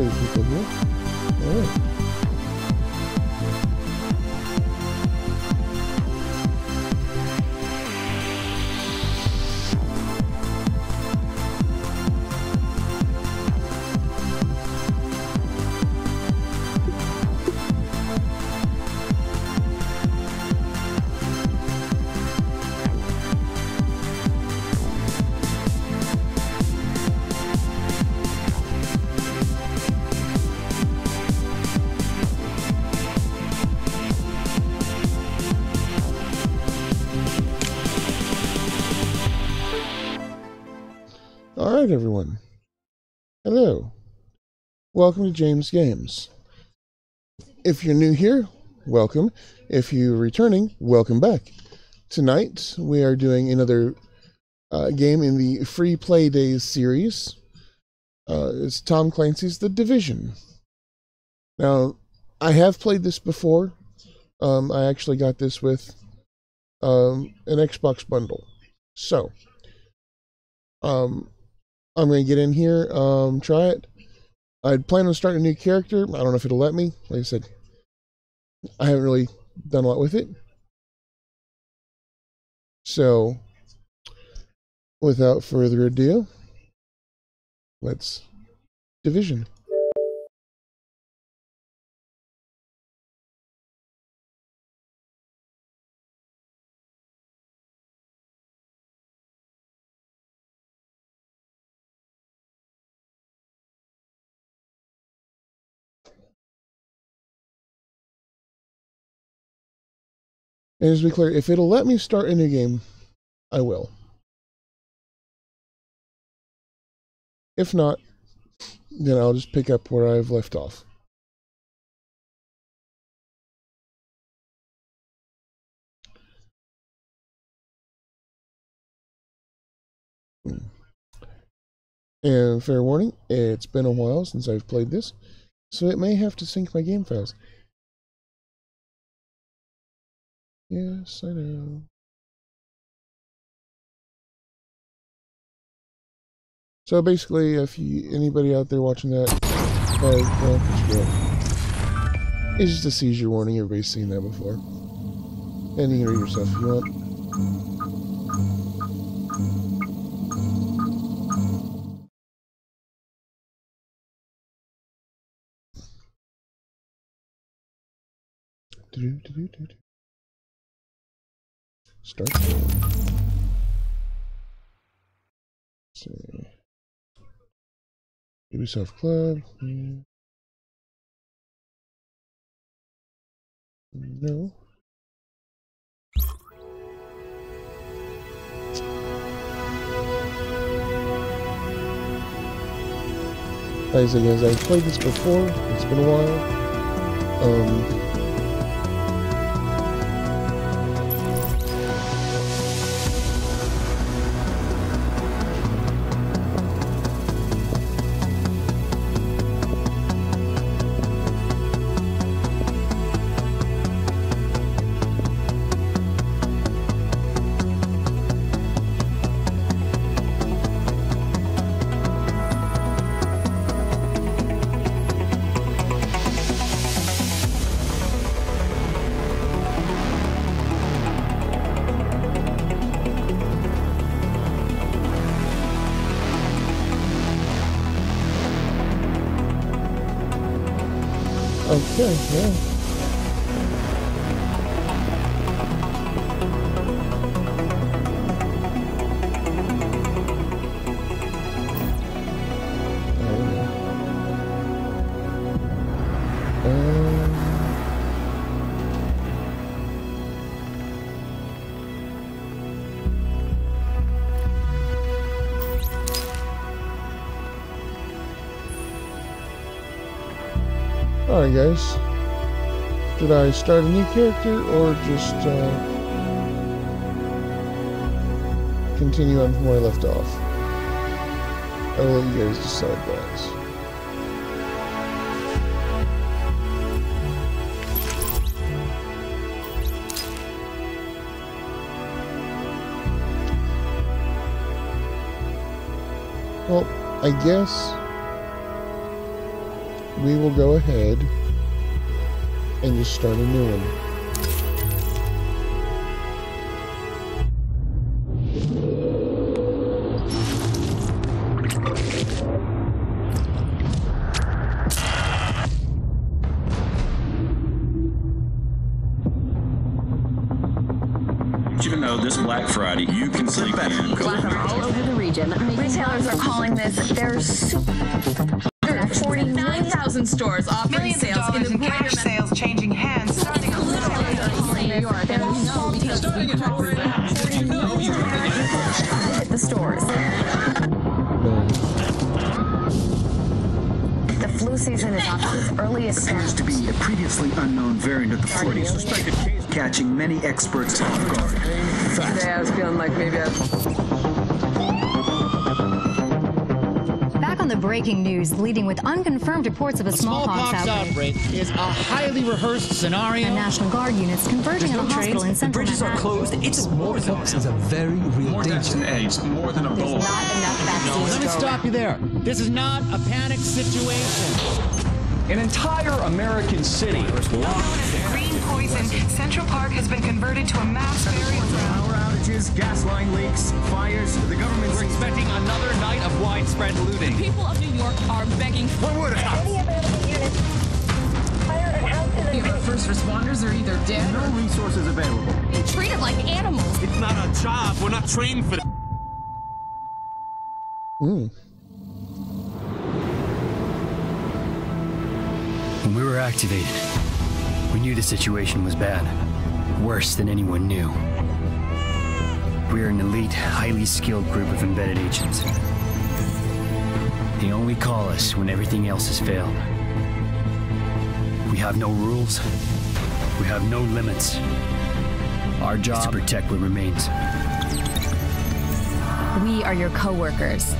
interesting people here. All right. Alright everyone, hello, welcome to James Games. If you're new here, welcome. If you're returning, welcome back. Tonight we are doing another game in the Free Play Days series. It's Tom Clancy's The Division. Now, I have played this before. I actually got this with an Xbox bundle. So, I'm going to get in here, try it. I'd plan on starting a new character. I don't know if it'll let me. Like I said, I haven't really done a lot with it. So, without further ado, let's Division. And just to be clear, if it'll let me start a new game, I will. If not, then I'll just pick up where I've left off. And fair warning, it's been a while since I've played this, so it may have to sync my game files. Yes, I know. So basically, if anybody out there watching that, it's just a seizure warning. Everybody's seen that before. And you can read yourself if you want. Do-do-do-do-do-do. Start. Let's see. Ubisoft Club. No. Guys, I've played this before. It's been a while. Okay, yeah. Alright guys, did I start a new character or just continue on from where I left off? I will let you guys decide that. Well, I guess we will go ahead and just start a new one. Friday, you can sleep in. Black from all over the region. Retailers are calling this their super. 49,000 stores offering sales in the cash sales changing hands. Starting a little in New York. There's no because starting at home. You know you hit the stores. The flu season is off to its earliest. Appears to be a previously unknown variant of the flu, suspected catching many experts off guard. Today I was feeling like maybe Back on the breaking news, leading with unconfirmed reports of a smallpox outbreak is a highly rehearsed scenario. And National Guard units converging on a hospital in central Manhattan. Bridges are closed. It's more than this is a very real more danger. Than eggs, more than a bowl. There's not enough vaccines. Let me stop you there. This is not a panic situation. An entire American city. Green poison. Central Park has been converted to a mass burial ground. Gas line leaks, fires, the government. We're expecting another night of widespread looting. The people of New York are begging for more. Any available units. Fire and house. First responders are either dead. No resources available. Being treated like animals. It's not a job. We're not trained for that. When we were activated, we knew the situation was bad, worse than anyone knew. We're an elite, highly skilled group of embedded agents. They only call us when everything else has failed. We have no rules. We have no limits. Our job is to protect what remains. We are your co-workers.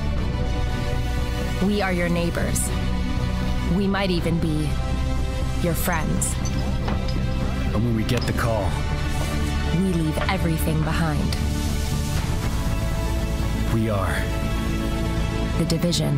We are your neighbors. We might even be your friends. And when we get the call, we leave everything behind. We are The Division.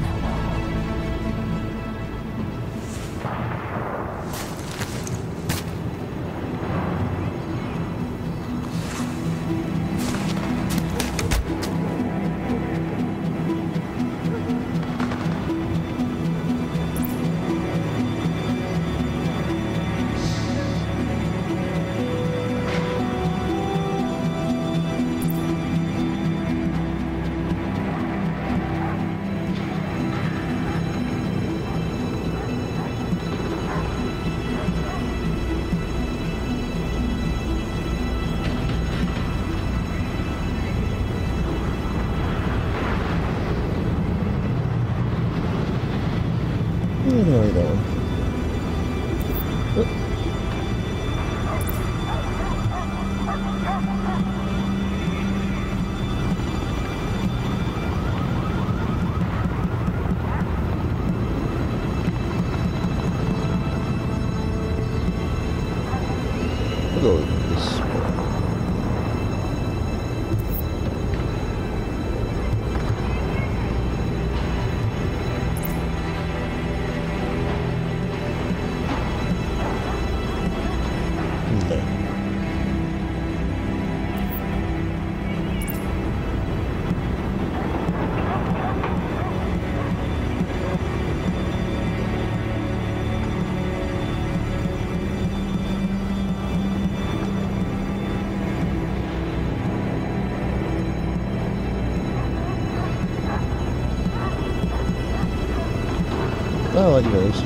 Oh, it goes.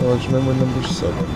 Oh, it's member number 7.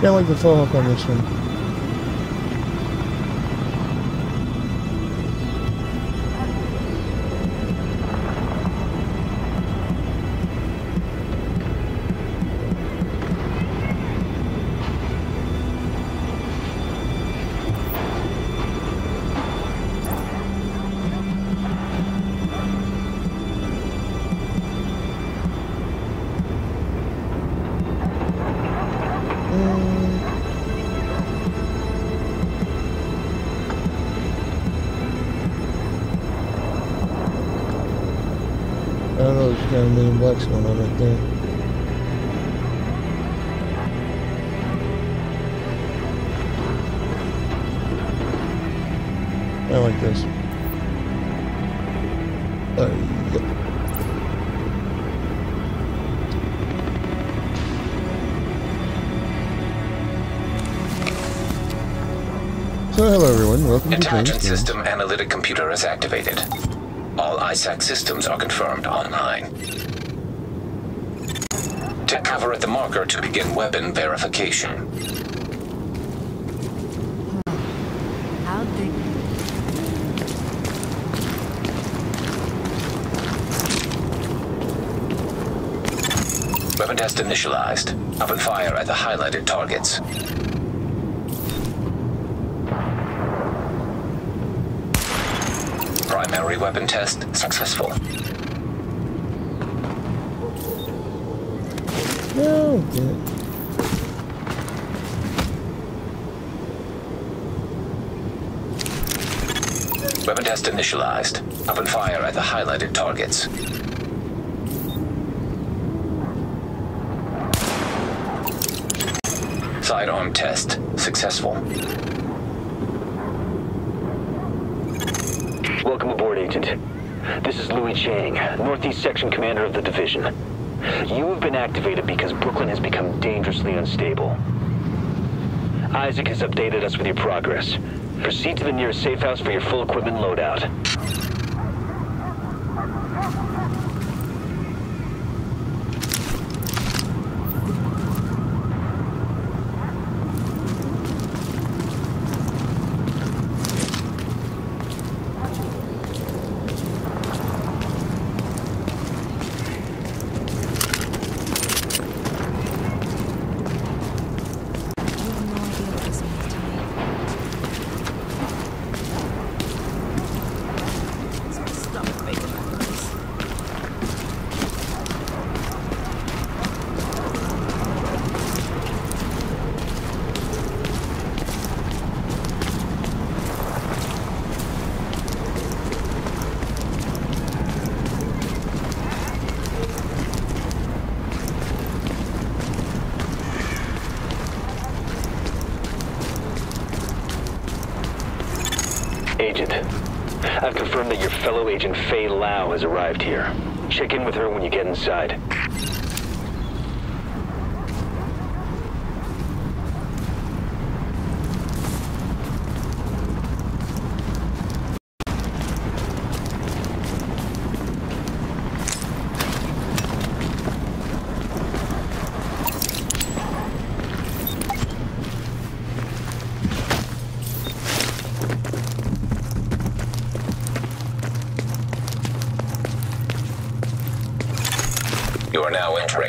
Can't wait to follow up on this one. What's going on right there? I like this. Yep. So hello everyone, welcome to Intelligence System Analytic Computer is activated. All ISAC systems are confirmed online. Take cover at the marker to begin weapon verification. I'll dig. Weapon test initialized. Open fire at the highlighted targets. Primary weapon test successful. No, weapon test initialized. Open fire at the highlighted targets. Sidearm test successful. Welcome aboard, Agent. This is Louis Chang, Northeast Section Commander of the Division. You have been activated because Brooklyn has become dangerously unstable. Isaac has updated us with your progress. Proceed to the nearest safe house for your full equipment loadout. I've confirmed that your fellow agent Faye Lau has arrived here. Check in with her when you get inside.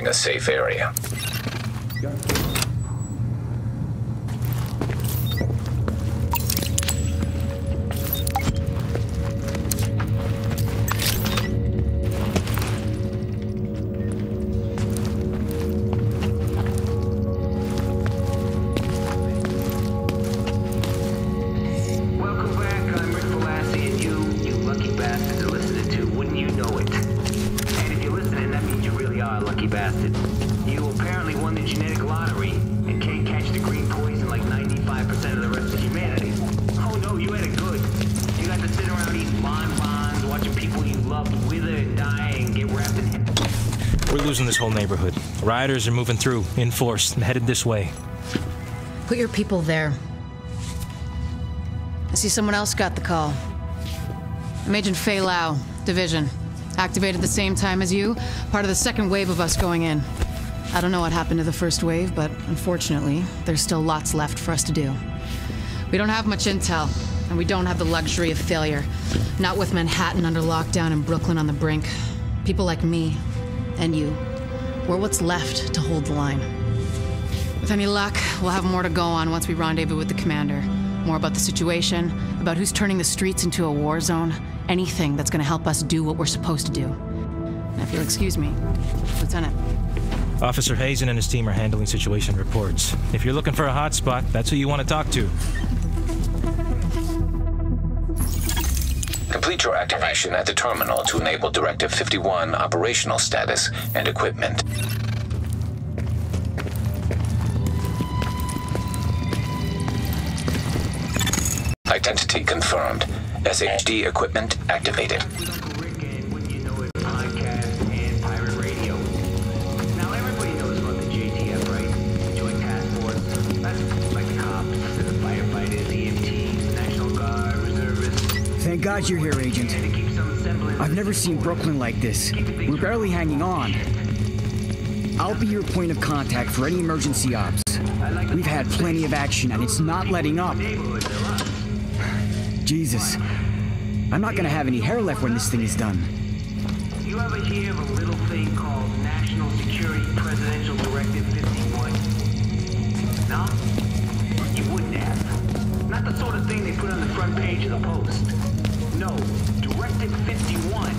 A safe area. Welcome back. I'm Rick Falassi, and you lucky bastard to listen to two, wouldn't you know it? Lucky bastard. You apparently won the genetic lottery and can't catch the green poison like 95% of the rest of humanity. Oh no, you had it good. You got to sit around eating bonbons, watching people you loved wither and die and get wrapped in him. We're losing this whole neighborhood. Rioters are moving through, in force, and headed this way. Put your people there. I see someone else got the call. I'm Agent Faye Lau, Division. Activated the same time as you, part of the second wave of us going in. I don't know what happened to the first wave, but unfortunately, there's still lots left for us to do. We don't have much intel, and we don't have the luxury of failure. Not with Manhattan under lockdown and Brooklyn on the brink. People like me, and you, we're what's left to hold the line. With any luck, we'll have more to go on once we rendezvous with the commander. More about the situation, about who's turning the streets into a war zone, anything that's gonna help us do what we're supposed to do. Now, if you'll excuse me, Lieutenant. Officer Hazen and his team are handling situation reports. If you're looking for a hot spot, that's who you want to talk to. Complete your activation at the terminal to enable Directive 51 operational status and equipment. Identity confirmed. SHD equipment activated. Thank God you're here, Agent. I've never seen Brooklyn like this. We're barely hanging on. I'll be your point of contact for any emergency ops. We've had plenty of action, and it's not letting up. Jesus. I'm not gonna have any hair left when this thing is done. You ever hear of a little thing called National Security Presidential Directive 51? No? You wouldn't have. Not the sort of thing they put on the front page of the Post. No, Directive 51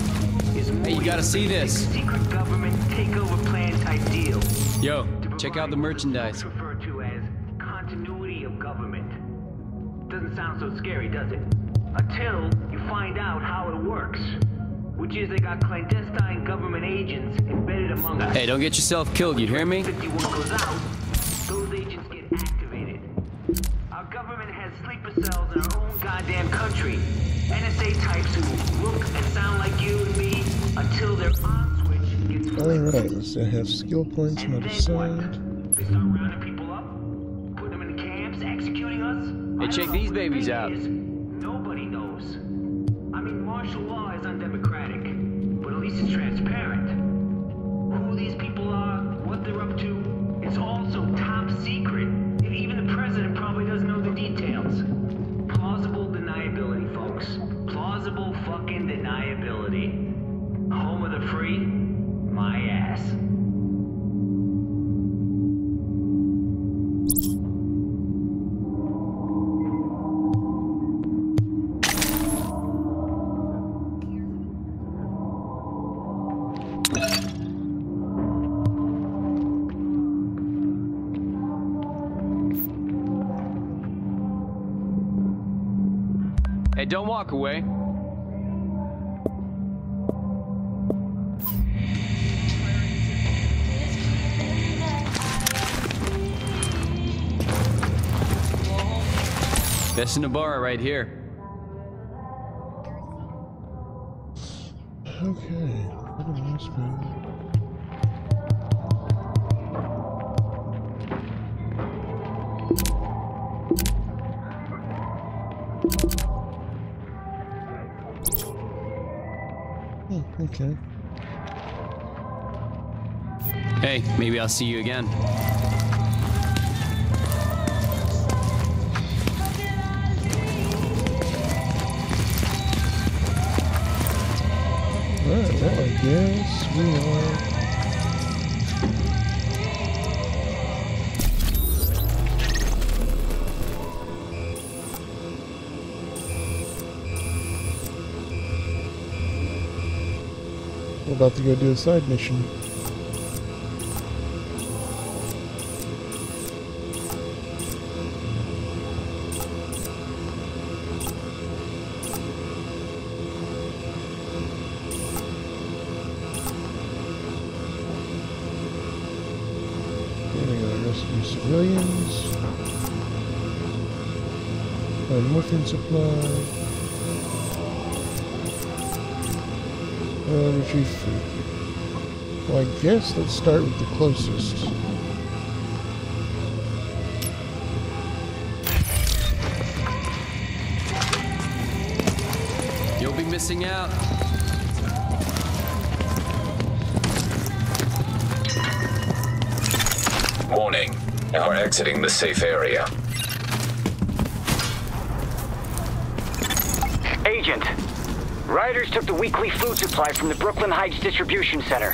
is more. Hey, you gotta see this. Secret government takeover plan ideal. Yo, check out the merchandise. Referred to as continuity of government. Doesn't sound so scary, does it? Until you find out how it works, which is they got clandestine government agents embedded among us. Hey, don't get yourself killed. You hear me? 51 goes out, those agents get activated. Our government has sleeper cells in our own goddamn country. NSA types who look and sound like you and me until their on switch gets flipped. All right, let's have skill points on the side. They start rounding people up, putting them in camps, executing us. Hey, check these babies out. Nobody knows. I mean, martial law is undemocratic, but at least it's transparent. Who these people are, what they're up to, it's also top secret, and even the president probably doesn't know the details. Plausible deniability, folks. Plausible fucking deniability. Home of the free? My ass. Don't walk away. Best in the bar right here. Okay. What a nice man. Okay. Hey, maybe I'll see you again. Alright, well, I guess we are. We're about to go do a side mission. We're gonna go rescue civilians. Buy morphine supply. Retrieve food. Well, I guess let's start with the closest. You'll be missing out. Warning, now we're exiting the safe area. Agent, rioters took the weekly food supply from the Brooklyn Heights distribution center.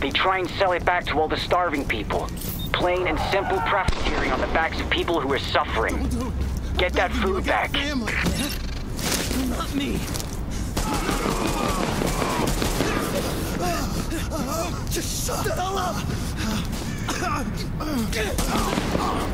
They try and sell it back to all the starving people. Plain and simple profiteering on the backs of people who are suffering. Get that food back. Not me. Just shut the hell up! Okay. Oh,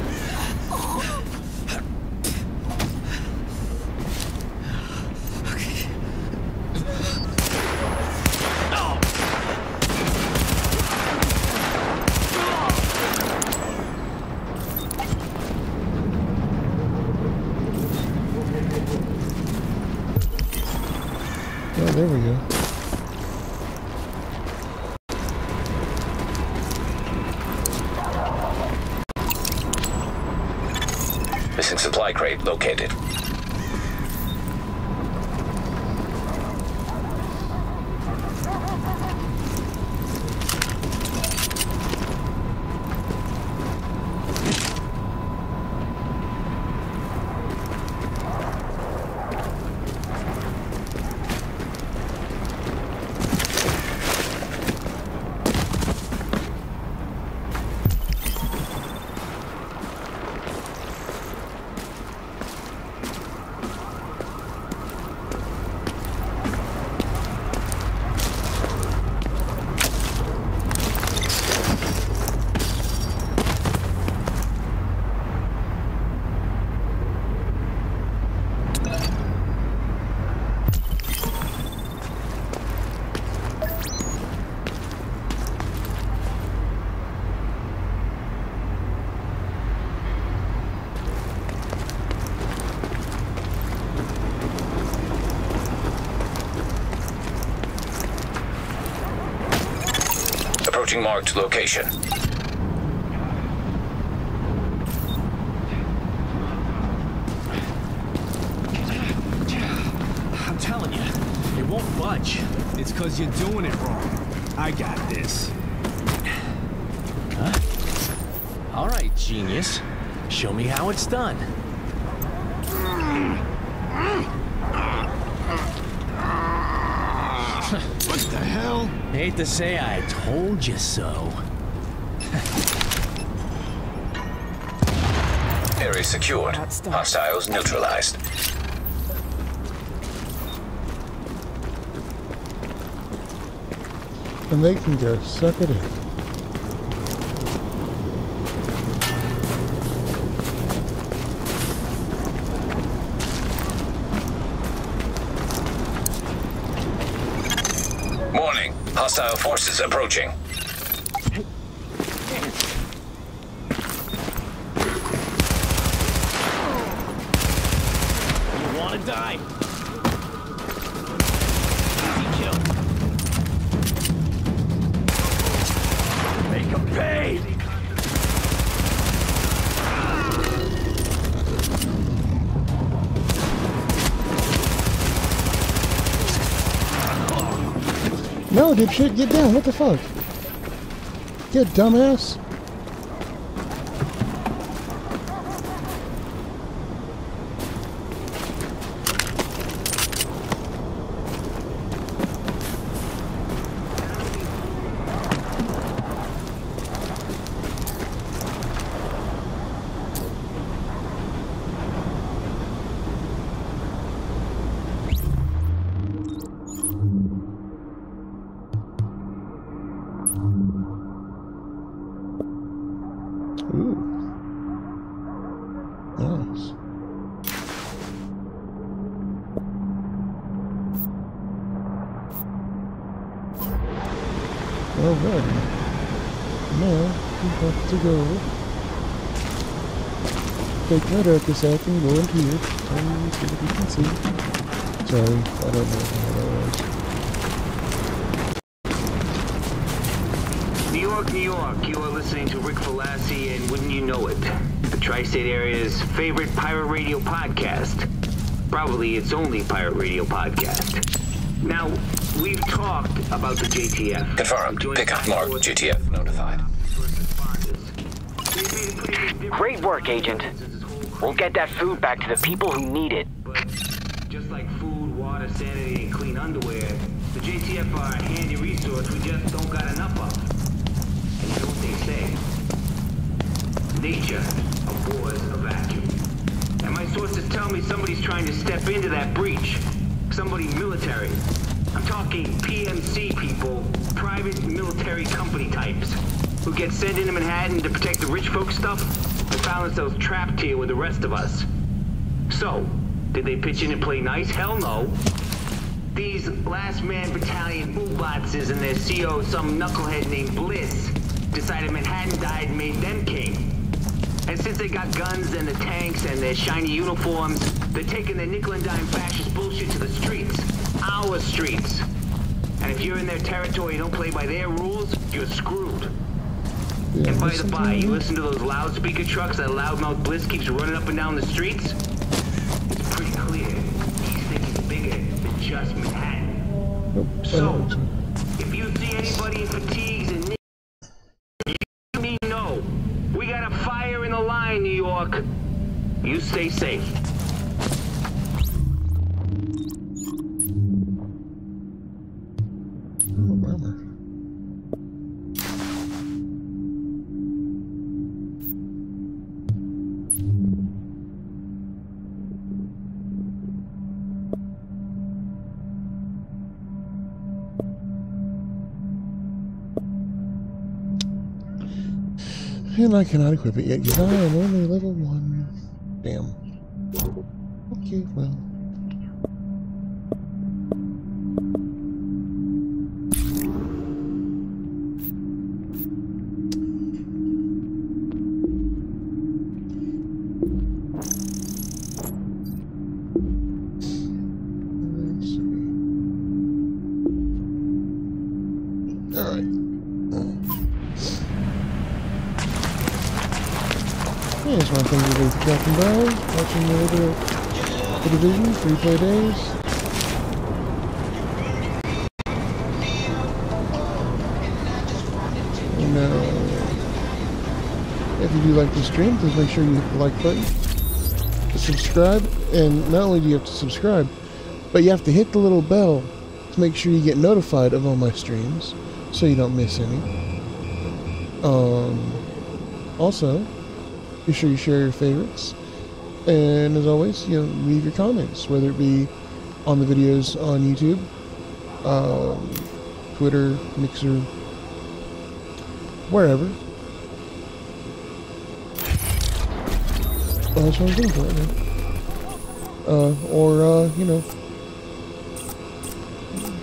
there we go. Missing supply crate located. Marked location. I'm telling you, it won't budge. It's because you're doing it wrong. I got this. Huh? All right, genius. Show me how it's done. What the hell? Hate to say I told you so. Area secured. Hostiles neutralized. And they can go suck it in. Hostile forces approaching. You want to die? Easy kill. Make 'em pay. No, dude, shit, get down. What the fuck? You dumbass. Take my darkness out and go into it. Oh, so that you can see. Sorry, I don't know how that was. New York, New York, you are listening to Rick Falassi, and wouldn't you know it, the tri-state area's favorite pirate radio podcast. Probably its only pirate radio podcast. Now, we've talked about the JTF. Confirmed. Pick up mark. JTF notified. Great work, Agent. We'll get that food back to the people who need it. But just like food, water, sanity, and clean underwear, the JTF are a handy resource we just don't got enough of. And you know what they say? Nature abhors a vacuum. And my sources tell me somebody's trying to step into that breach. Somebody military. I'm talking PMC people, private military company types, who get sent into Manhattan to protect the rich folk stuff and found themselves trapped here with the rest of us. So, did they pitch in and play nice? Hell no. These last man battalion U-bots and their CO, some knucklehead named Bliss, decided Manhattan died and made them king. And since they got guns and the tanks and their shiny uniforms, they're taking their nickel and dime fascist bullshit to the streets. Our streets. And if you're in their territory and don't play by their rules, you're screwed. Yeah, and by the by, you listen to those loudspeaker trucks that loudmouth Bliss keeps running up and down the streets? It's pretty clear he's thinking bigger than just Manhattan. Nope. So, if you see anybody in fatigues and you need to know. We got a fire in the line, New York. You stay safe. And I cannot equip it yet because I am only level 1. Damn. Okay, well. Welcome back, watching a little bit of The Division, free play days. And if you do like the stream, please make sure you hit the like button, subscribe, and not only do you have to subscribe, but you have to hit the little bell to make sure you get notified of all my streams, so you don't miss any. Also, be sure you share your favorites, and as always, you know, leave your comments, whether it be on the videos on YouTube, Twitter, Mixer, wherever. Well, that's what I'm doing for right now. You know,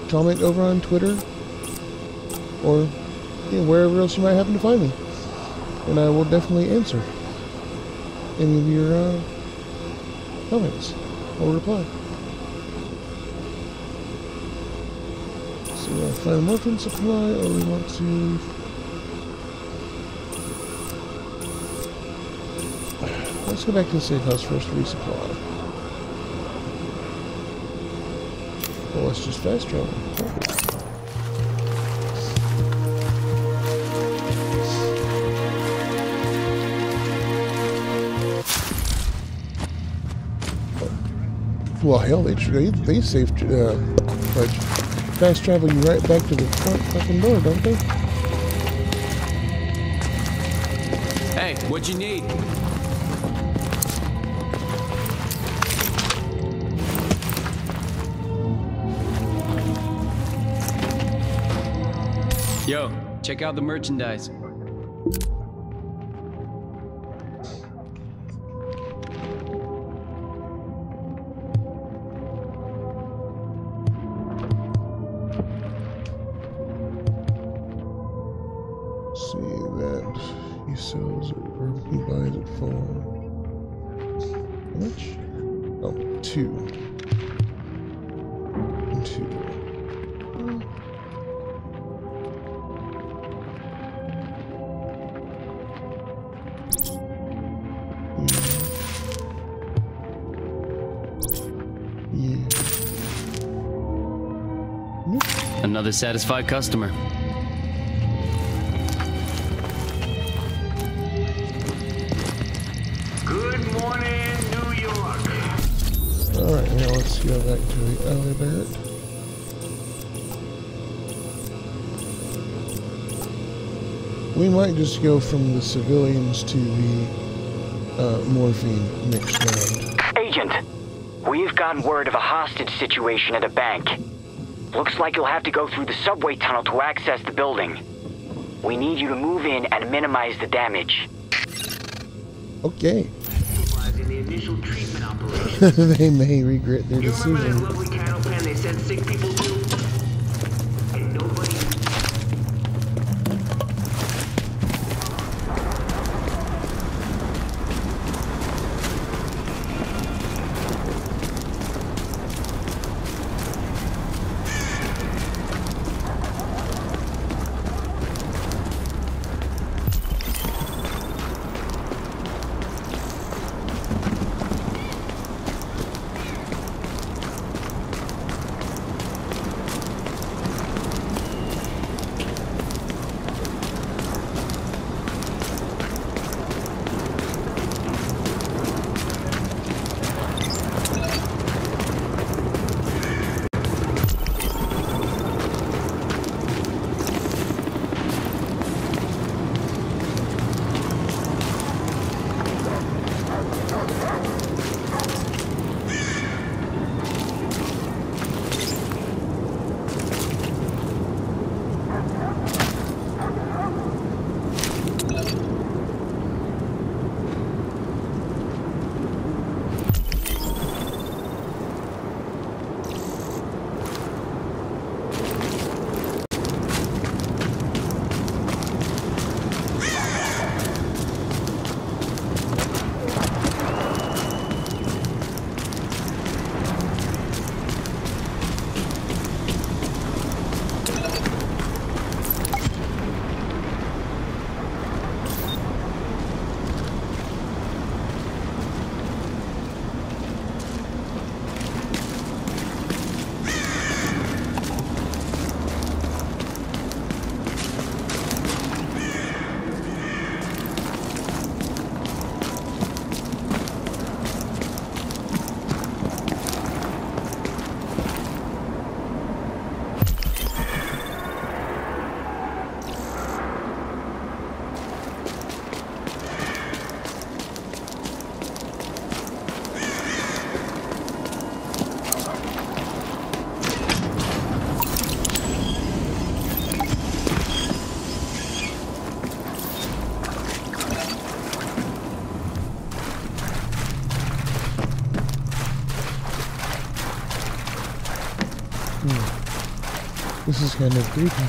comment over on Twitter, or you know, wherever else you might happen to find me, and I will definitely answer any of your comments or reply. So find a weapon supply, or we want to let's go back to the safe house first to resupply. Well, let's just fast travel. Okay. Well, hell, they saved, like, fast travel you right back to the front fucking door, don't they? Hey, what'd you need? Yo, check out the merchandise. Another satisfied customer. else you're actually early about. We might just go from the civilians to the morphine mixed round. Agent, we've gotten word of a hostage situation at a bank. Looks like you'll have to go through the subway tunnel to access the building. We need you to move in and minimize the damage. Okay. They may regret their decision. You remember that lovely cattle pen they sent sick people to? And nobody... This is kind of creepy.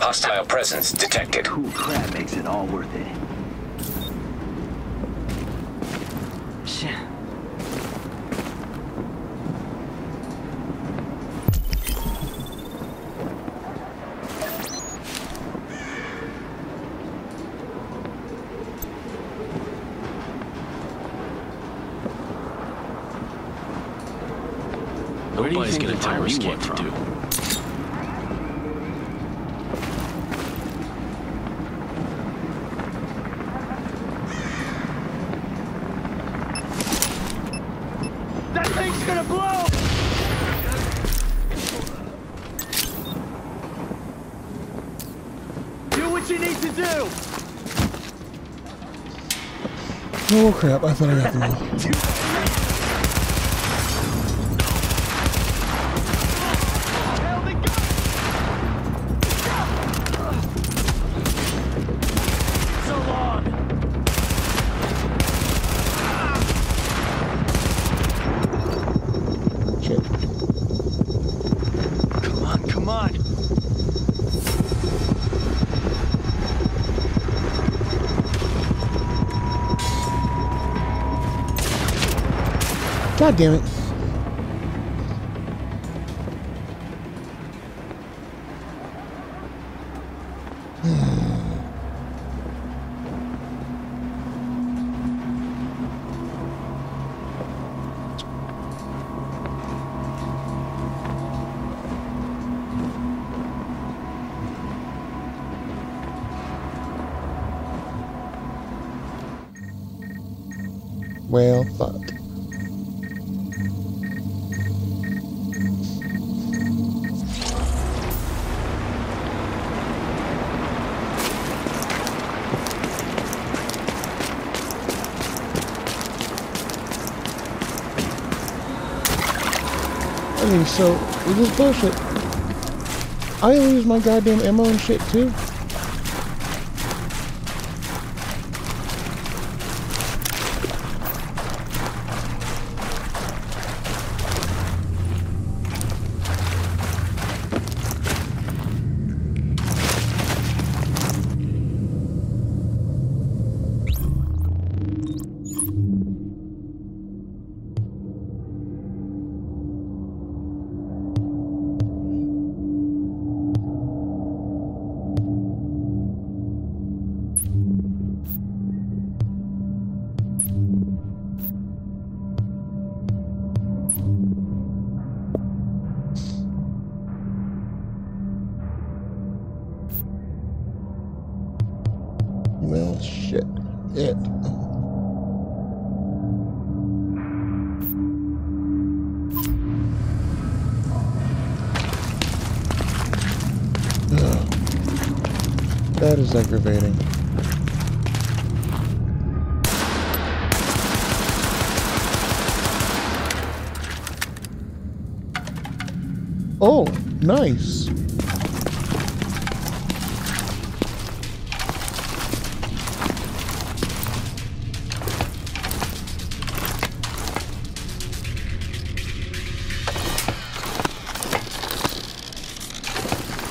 Hostile presence detected. Cool crap makes it all worth it. Shit. Nobody's gonna tire escape to do. Oh crap, I thought I got them all. Shit. Come on, come on. God damn it. Well, fuck. I mean, so, with this bullshit, I lose my goddamn ammo and shit, too. That is aggravating. Oh, nice.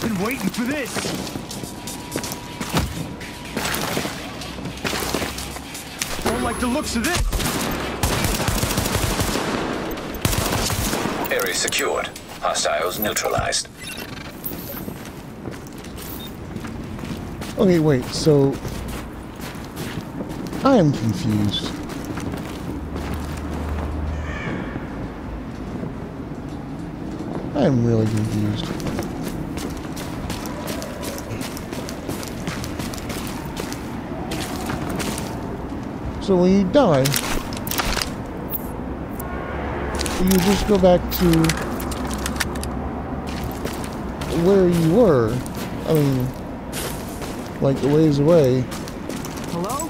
Been waiting for this. The looks of it. Area secured. Hostiles neutralized. Okay, wait, so I am confused. I am really confused. So when you die, you just go back to where you were. I mean, like a ways away. Hello?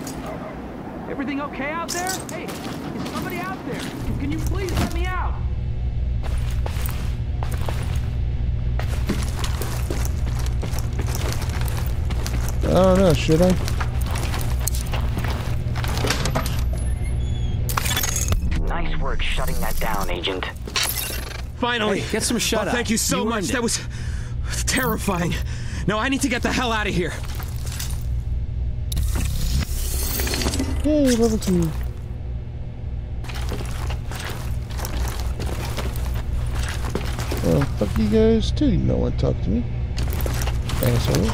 Everything okay out there? Hey, is somebody out there? Can you please let me out? I don't know, should I? Shutting that down, Agent. Finally! Hey, get some shut up. Thank you so much. That was terrifying. No, I need to get the hell out of here. Yay, level 2. Well, fuck you guys too. You don't want to talk to me, assholes.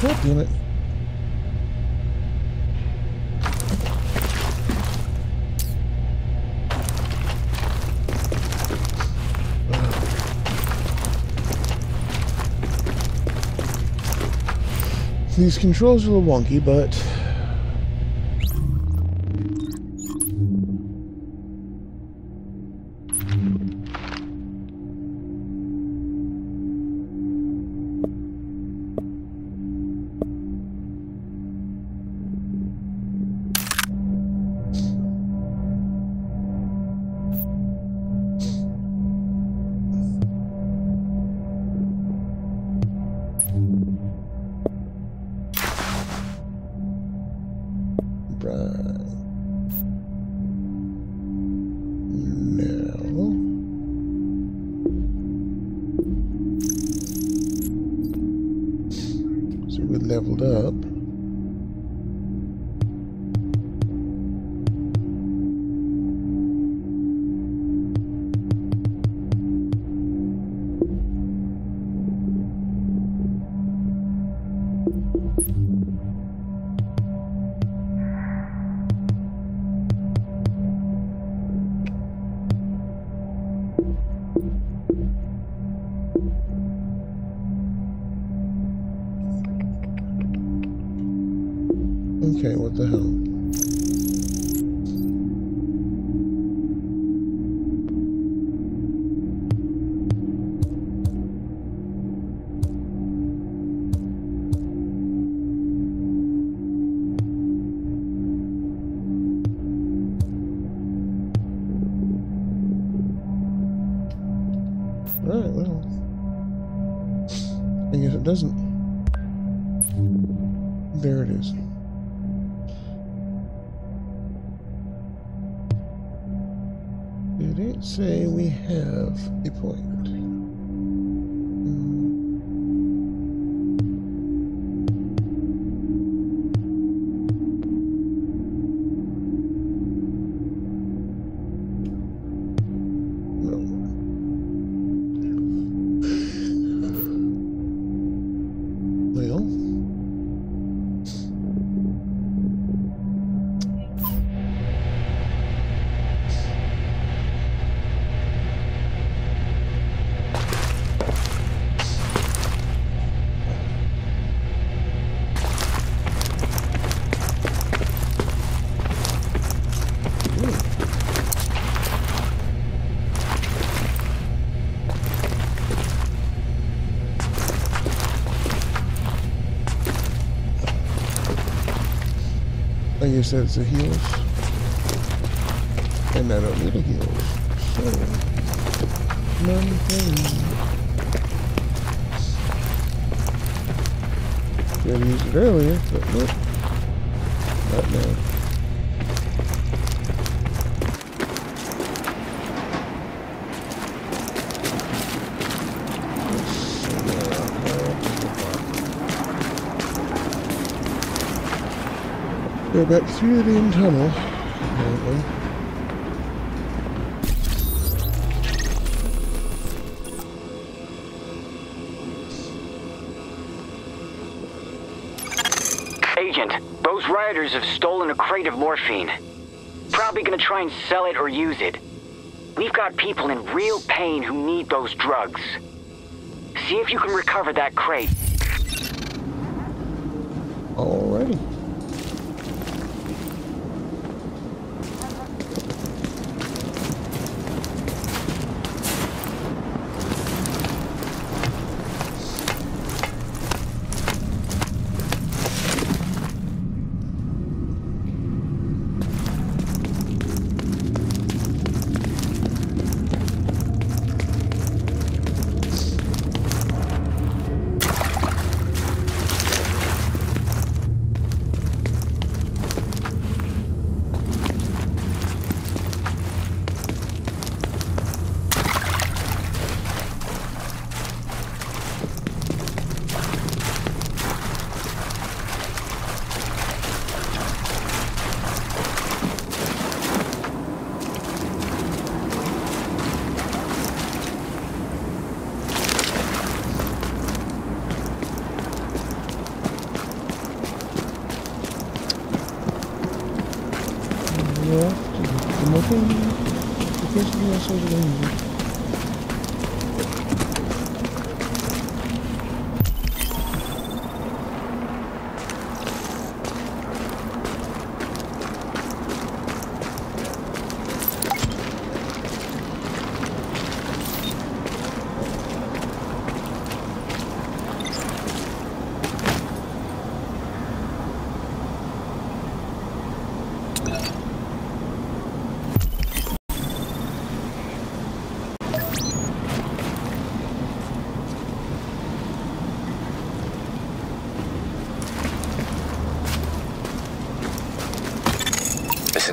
God damn it. These controls are a little wonky, but leveled up. Okay, what the hell? All right, well, I guess it doesn't. There it is. Say we have a point. I guess that's the heels, and I don't need the heels, so none thing. Could have used it earlier, but nope, not now. Go back through the end tunnel, apparently. Agent, those rioters have stolen a crate of morphine. Probably gonna try and sell it or use it. We've got people in real pain who need those drugs. See if you can recover that crate. Alrighty.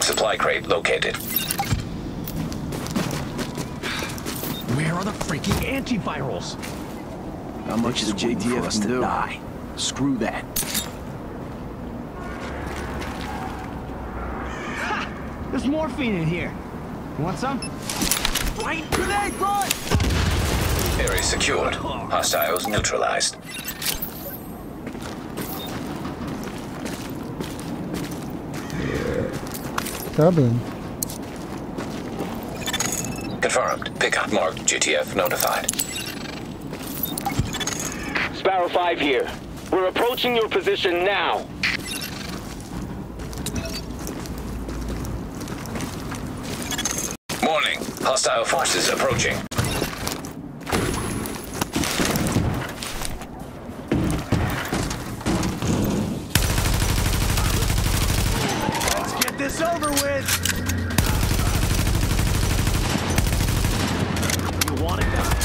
Supply crate located. Where are the freaking antivirals? How much is JTF to die? Screw that. Ha! There's morphine in here. Want some? Right, grenade, run! Area secured. Hostiles neutralized. Dublin. Confirmed. Pickup marked JTF notified. Sparrow 5 here. We're approaching your position now. Warning. Hostile forces approaching. Over with. You want it done.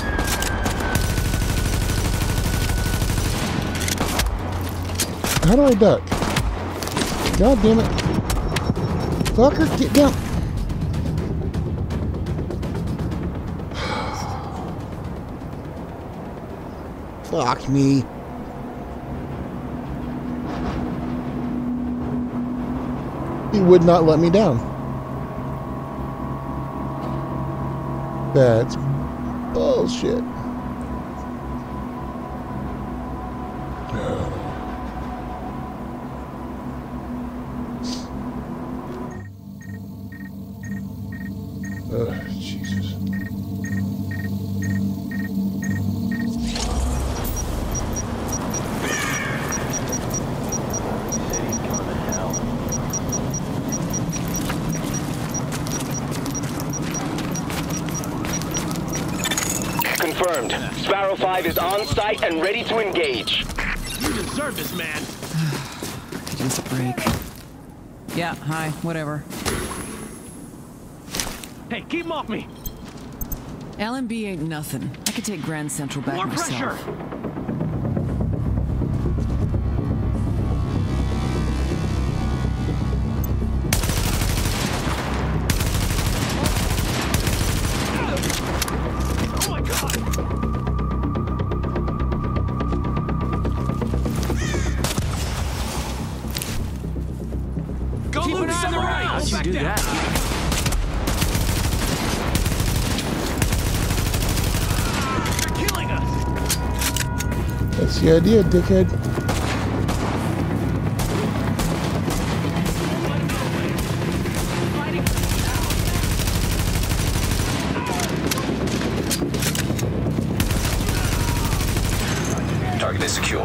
How do I duck? God damn it. Fucker, get down. Fuck me. He would not let me down. That's bullshit. Sparrow 5 is on site and ready to engage. You deserve this, man. Just break. Yeah, hi, whatever. Hey, keep him off me. LMB ain't nothing. I could take Grand Central back myself. More pressure. The idea, dickhead. Target is secure.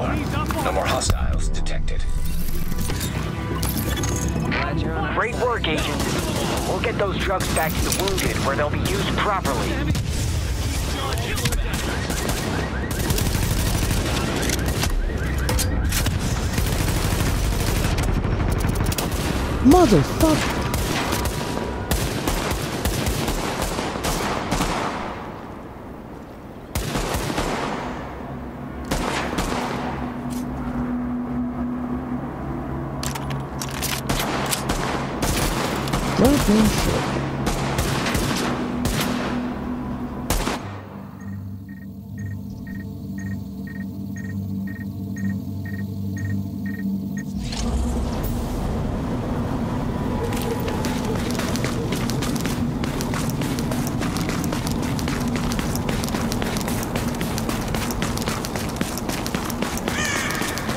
No more hostiles detected. Great work, Agent. We'll get those drugs back to the wounded where they'll be used properly. Motherfucker! Fucking shit.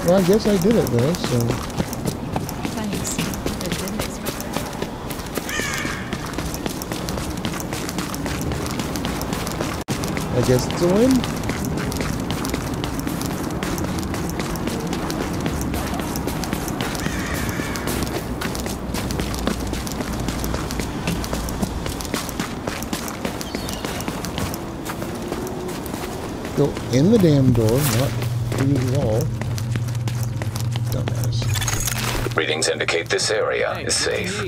Well, I guess I did it though, so. Thanks. I didn't expect that. I guess it's a win. Go in the damn door, not through the wall. Readings indicate this area is safe.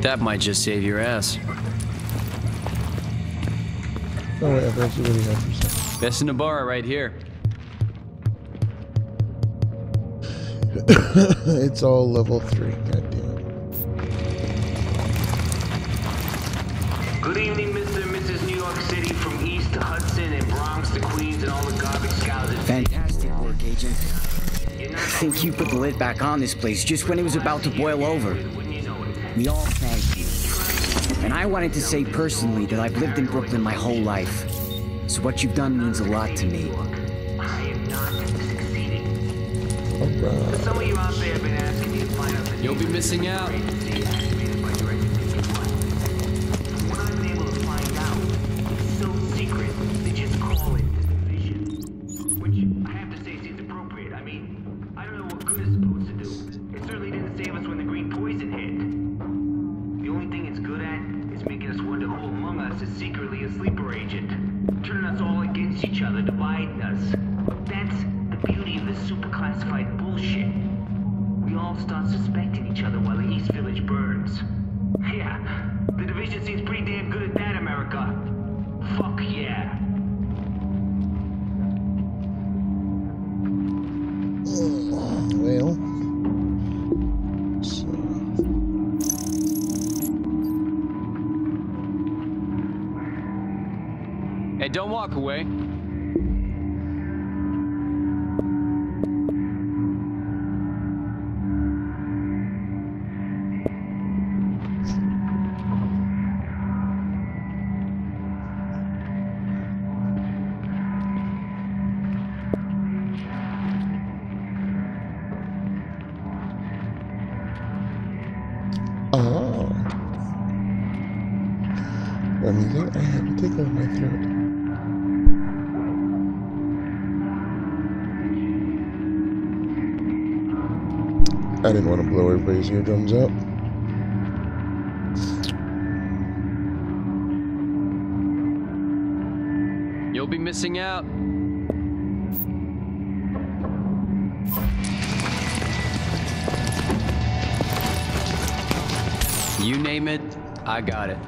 That might just save your ass. Oh, yeah, that's really interesting. Best in the bar right here. It's all level 3. God damn it. Good evening, Mr. and Mrs. New York City, from East to Hudson and Bronx to Queens and all the garbage cows. Fantastic work, Agent. I think you put the lid back on this place just when it was about to boil over. We all thank you. And I wanted to say personally that I've lived in Brooklyn my whole life. So what you've done means a lot to me. Some of you out there have been asking me to find out the You'll be missing out. What I've been able to find out is so secret, they just call it the Division. Which I have to say seems appropriate. I mean, I don't know what good is supposed to do. It certainly didn't save us when the green poison hit. The only thing it's good at is making us wonder who among us is secretly a sleeper agent. Turning us all against each other, dividing us. That's beauty of this super classified bullshit. We all start suspecting each other while the East Village burns. Yeah, the Division seems pretty damn good at that, America. Fuck yeah. Well, so. Hey, don't walk away. I didn't want to blow everybody's eardrums out. You'll be missing out. You name it, I got it.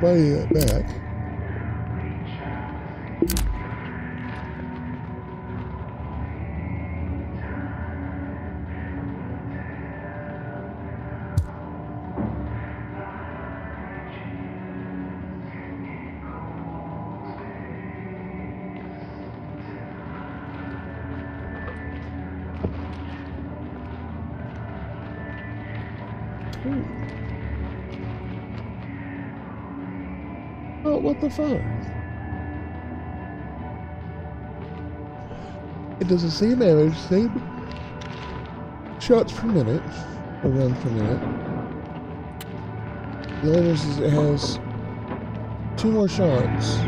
Buy that back. What the fuck? It doesn't seem average. Same shots per minute, or run per minute. The other is it has 2 more shots.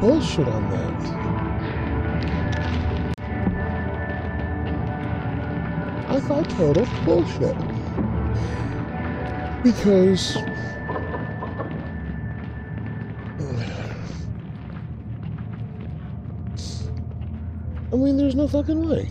Bullshit on that. I call total bullshit. Because I mean, there's no fucking way.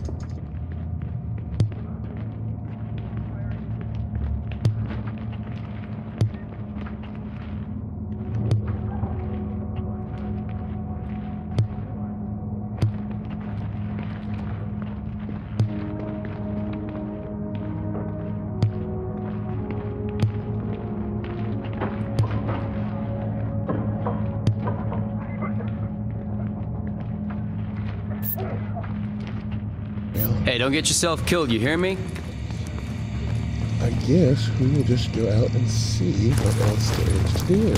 Hey, don't get yourself killed, you hear me? I guess we will just go out and see what else there is to do.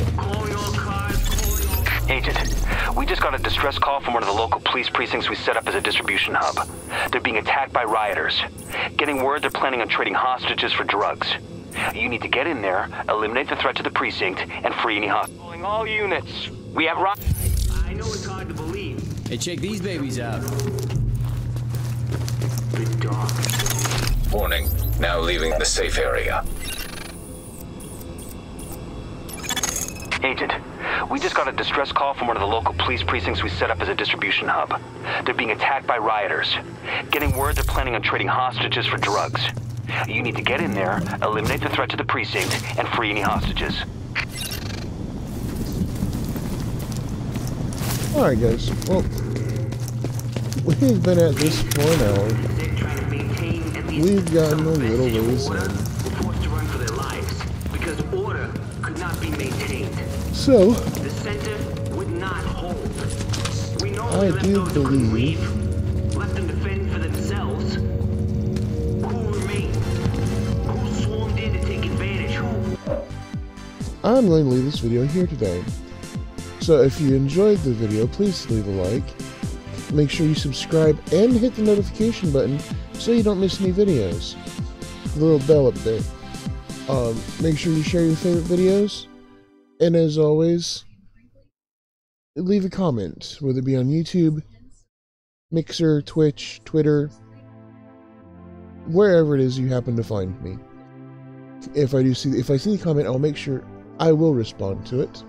Agent, we just got a distress call from one of the local police precincts we set up as a distribution hub. They're being attacked by rioters. Getting word they're planning on trading hostages for drugs. You need to get in there, eliminate the threat to the precinct, and free any hostages. Calling all units. We have rockets. I know it's hard to believe. Hey, check these babies out. Good dog. Warning. Now leaving the safe area. Agent, we just got a distress call from one of the local police precincts we set up as a distribution hub. They're being attacked by rioters. Getting word they're planning on trading hostages for drugs. You need to get in there, eliminate the threat to the precinct, and free any hostages. Alright guys, well, we've been at this for an hour. We've gotten a little ways in. So, I do believe... I'm going to leave this video here today. So if you enjoyed the video, please leave a like. Make sure you subscribe and hit the notification button so you don't miss any videos. The little bell up there. Make sure you share your favorite videos. And as always, leave a comment, whether it be on YouTube, Mixer, Twitch, Twitter, wherever it is you happen to find me. If I see the comment, I'll make sure I will respond to it.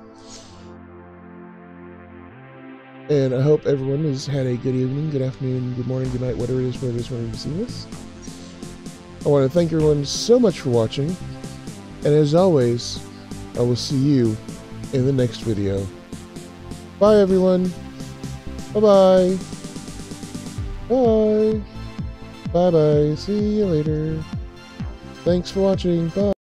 And I hope everyone has had a good evening, good afternoon, good morning, good night, whatever it is, wherever it is, whenever you see this. I want to thank everyone so much for watching. And as always, I will see you in the next video. Bye, everyone. Bye-bye. Bye. Bye-bye. See you later. Thanks for watching. Bye.